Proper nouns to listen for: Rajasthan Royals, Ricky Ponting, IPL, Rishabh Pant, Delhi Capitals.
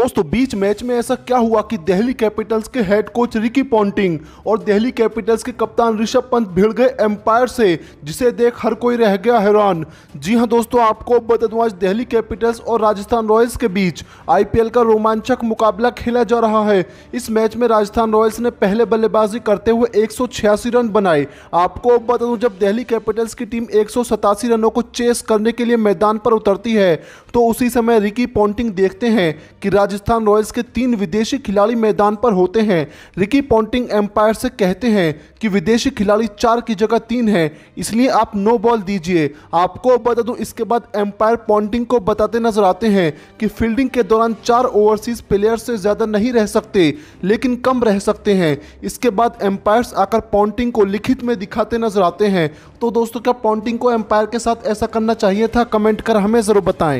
दोस्तों बीच मैच में ऐसा क्या हुआ कि दिल्ली कैपिटल्स के हेड कोच रिकी पॉन्टिंग और दिल्ली कैपिटल्स के कप्तान ऋषभ पंत भिड़ गए एम्पायर से, जिसे देख हर कोई रह गया हैरान। जी हां दोस्तों, आपको बता दूं आज दिल्ली कैपिटल्स और राजस्थान रॉयल्स के बीच आईपीएल का रोमांचक मुकाबला खेला जा रहा है। इस मैच में राजस्थान रॉयल्स ने पहले बल्लेबाजी करते हुए 186 रन बनाए। आपको बता दूं जब दिल्ली कैपिटल्स की टीम 187 रनों को चेस करने के लिए मैदान पर उतरती है तो उसी समय रिकी पॉन्टिंग देखते हैं कि राजस्थान रॉयल्स के तीन विदेशी खिलाड़ी मैदान पर होते हैं। रिकी पॉन्टिंग एम्पायर से कहते हैं कि विदेशी खिलाड़ी 4 की जगह 3 हैं, इसलिए आप 9 बॉल दीजिए। आपको बता दूं इसके बाद एम्पायर पॉन्टिंग को बताते नजर आते हैं कि फील्डिंग के दौरान 4 ओवरसीज प्लेयर्स से ज़्यादा नहीं रह सकते, लेकिन कम रह सकते हैं। इसके बाद एम्पायर्स आकर पॉन्टिंग को लिखित में दिखाते नजर आते हैं। तो दोस्तों, क्या पॉन्टिंग को एम्पायर के साथ ऐसा करना चाहिए था? कमेंट कर हमें ज़रूर बताएं।